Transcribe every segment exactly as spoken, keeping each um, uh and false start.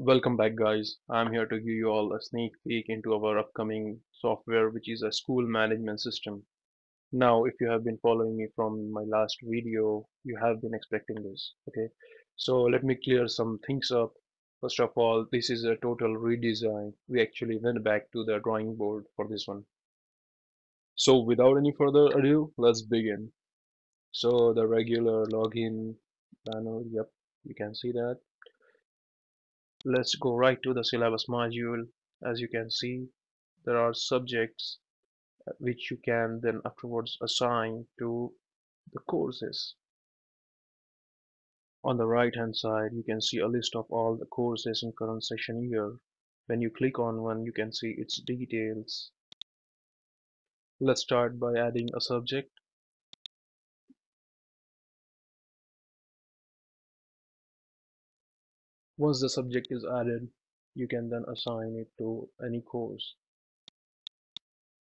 Welcome back, guys. I'm here to give you all a sneak peek into our upcoming software, which is a school management system. Now, if you have been following me from my last video, you have been expecting this. Okay, so let me clear some things up. First of all, this is a total redesign. We actually went back to the drawing board for this one. So without any further ado, let's begin. So the regular login banner, yep, you can see that. Let's go right to the syllabus module. As you can see, there are subjects which you can then afterwards assign to the courses. On the right hand side, you can see a list of all the courses in current session year. When you click on one, you can see its details. Let's start by adding a subject. Once the subject is added, you can then assign it to any course.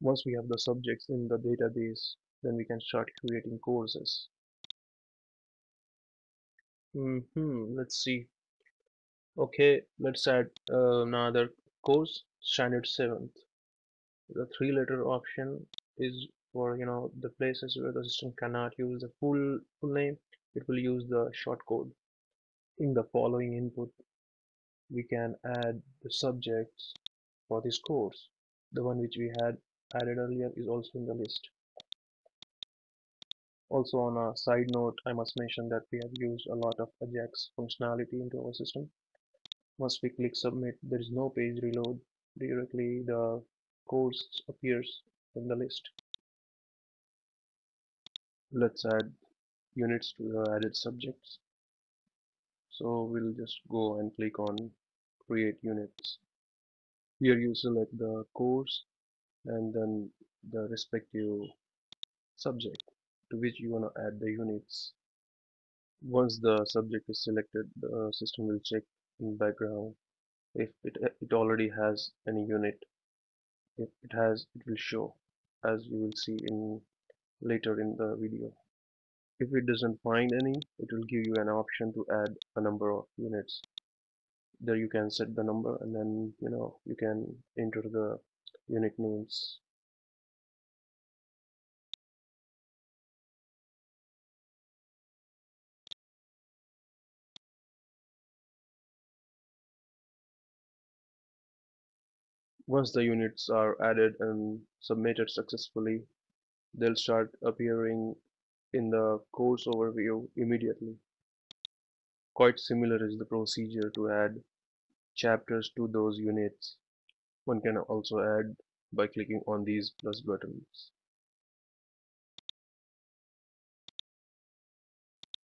Once we have the subjects in the database, then we can start creating courses. Mm-hmm, let's see. Okay, let's add uh, another course, standard seventh. The three letter option is for, you know, the places where the system cannot use the full, full name. It will use the short code. In the following input, we can add the subjects for this course. The one which we had added earlier is also in the list. Also, on a side note, I must mention that we have used a lot of AJAX functionality into our system. Once we click submit, there is no page reload. Directly the course appears in the list. Let's add units to the added subjects. So we'll just go and click on create units. Here you select the course and then the respective subject to which you want to add the units. Once the subject is selected, the system will check in background if it, it already has any unit. If it has, it will show, as you will see in later in the video. If it doesn't find any, it will give you an option to add a number of units. There you can set the number, and then you know you can enter the unit names. Once the units are added and submitted successfully, they'll start appearing in the course overview immediately. Quite similar is the procedure to add chapters to those units. One can also add by clicking on these plus buttons.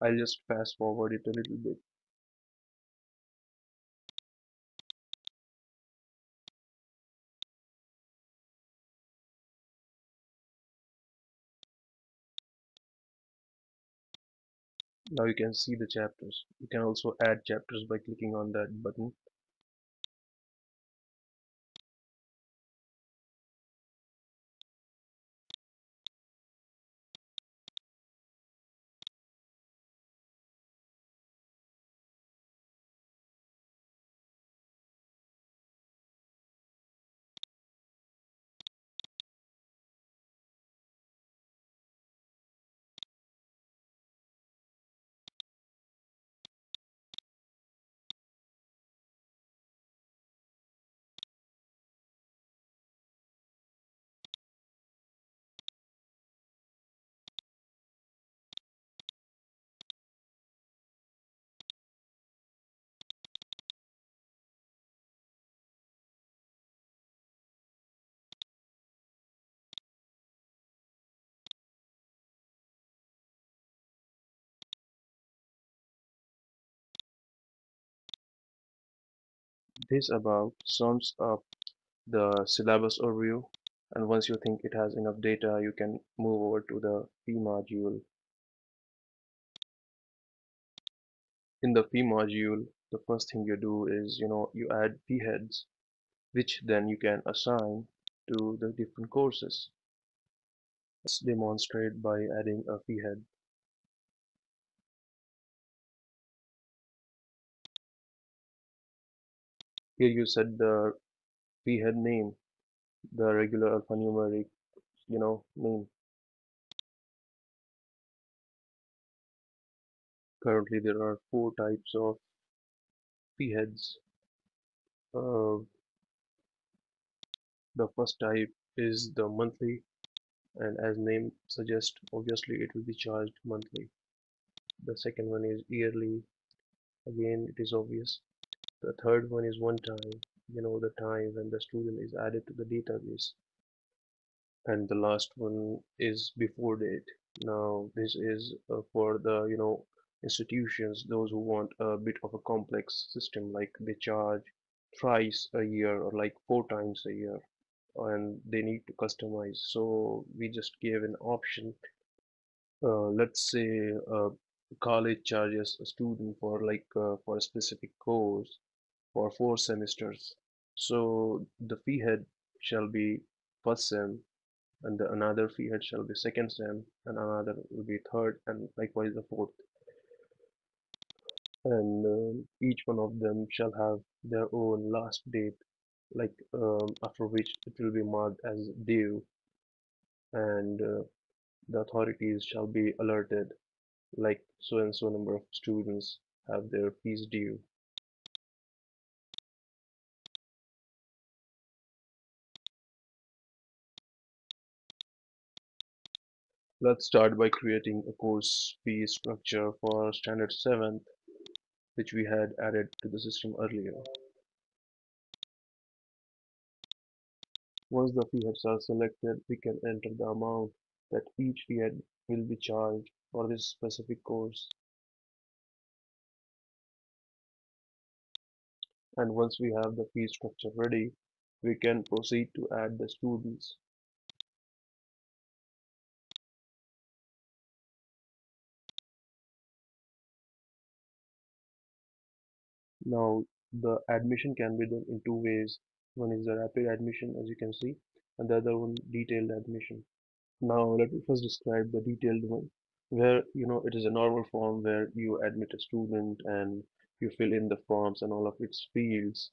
I'll just fast forward it a little bit. Now you can see the chapters. You can also add chapters by clicking on that button. This about sums up the syllabus overview, and once you think it has enough data, you can move over to the P module. In the P module, the first thing you do is, you know, you add P heads, which then you can assign to the different courses. Let's demonstrate by adding a P head. Here you said the we had name, the regular alphanumeric, you know, name. Currently, there are four types of p heads. Uh, the first type is the monthly, and as name suggests, obviously it will be charged monthly. The second one is yearly. Again, it is obvious. The third one is one time, you know, the time when the student is added to the database. And the last one is before date. Now this is uh, for the, you know, institutions, those who want a bit of a complex system, like they charge thrice a year or like four times a year, and they need to customize. So we just gave an option. Uh, let's say uh, college charges a student for like uh, for a specific course for four semesters. So the fee head shall be first sem, and the another fee head shall be second sem, and another will be third, and likewise the fourth. And um, each one of them shall have their own last date, like um, after which it will be marked as due, and uh, the authorities shall be alerted, like so and so number of students have their fees due. Let's start by creating a course fee structure for standard seventh, which we had added to the system earlier. Once the fee heads are selected, we can enter the amount that each fee head will be charged for this specific course. And once we have the fee structure ready, we can proceed to add the students. Now the admission can be done in two ways. One is the rapid admission, as you can see, and the other one detailed admission. Now let me first describe the detailed one, where you know it is a normal form where you admit a student and you fill in the forms and all of its fields,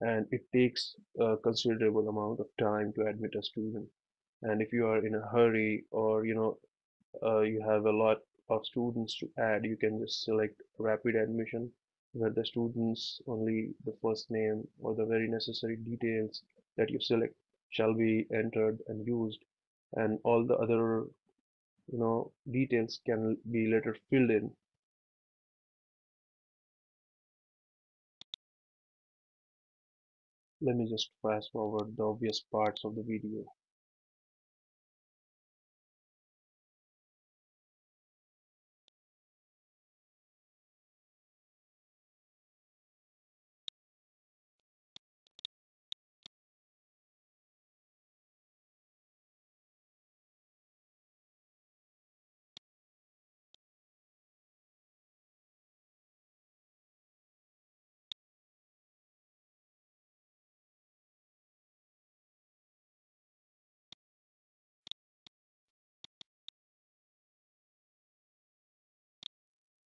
and it takes a considerable amount of time to admit a student. And if you are in a hurry, or you know uh, you have a lot of students to add, you can just select rapid admission, where the students, only the first name or the very necessary details that you select shall be entered and used, and all the other you know details can be later filled in. Let me just fast forward the obvious parts of the video.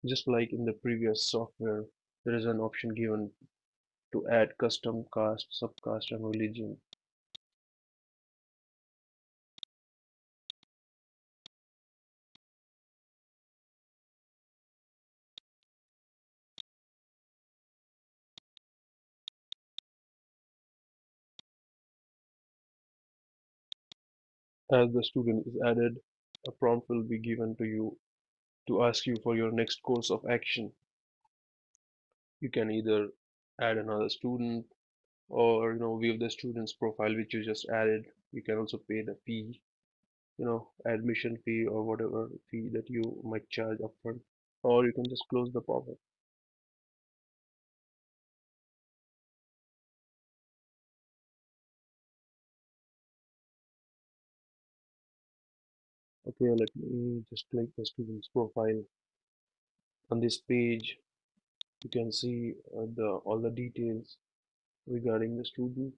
Just like in the previous software, there is an option given to add custom caste, subcaste, and religion. As the student is added, a prompt will be given to you to ask you for your next course of action. You can either add another student, or you know view the student's profile which you just added. You can also pay the fee, you know admission fee or whatever fee that you might charge upfront, or you can just close the pop-up. Okay, let me just click the student's profile. On this page, you can see uh, the all the details regarding the student.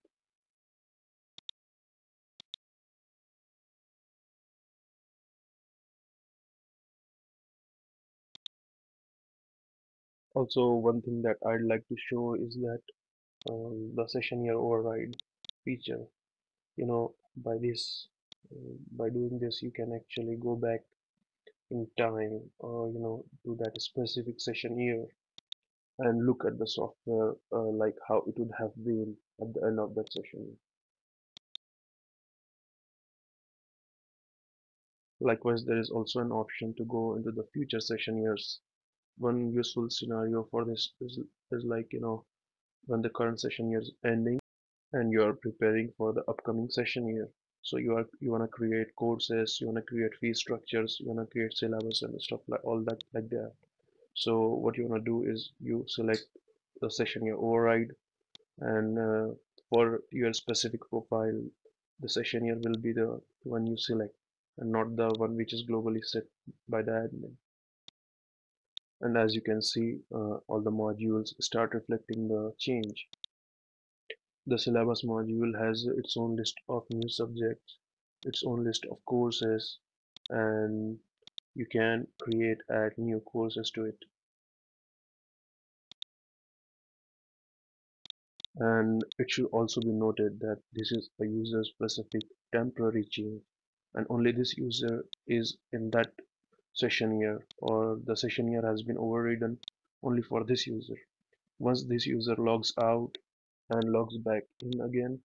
Also, one thing that I'd like to show is that um, the session here override feature. You know, by this uh, by doing this you can actually go back in time, or uh, you know, to that specific session here and look at the software uh, like how it would have been at the end of that session. Likewise, there is also an option to go into the future session years. One useful scenario for this is, is like, you know, when the current session year is ending and you are preparing for the upcoming session year. So you are you want to create courses, you want to create fee structures, you want to create syllabus and stuff like all that like that. So what you want to do is you select the session year override, and uh, for your specific profile, the session year will be the one you select, and not the one which is globally set by the admin. And as you can see, uh, all the modules start reflecting the change. The syllabus module has its own list of new subjects, its own list of courses, and you can create add new courses to it. And it should also be noted that this is a user specific temporary change, and only this user is in that session year, or the session year has been overridden only for this user. Once this user logs out and logs back in again,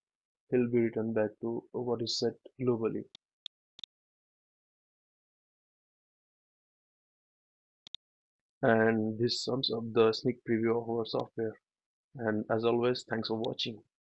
he'll be returned back to what is set globally. And this sums up the sneak preview of our software. And as always, thanks for watching.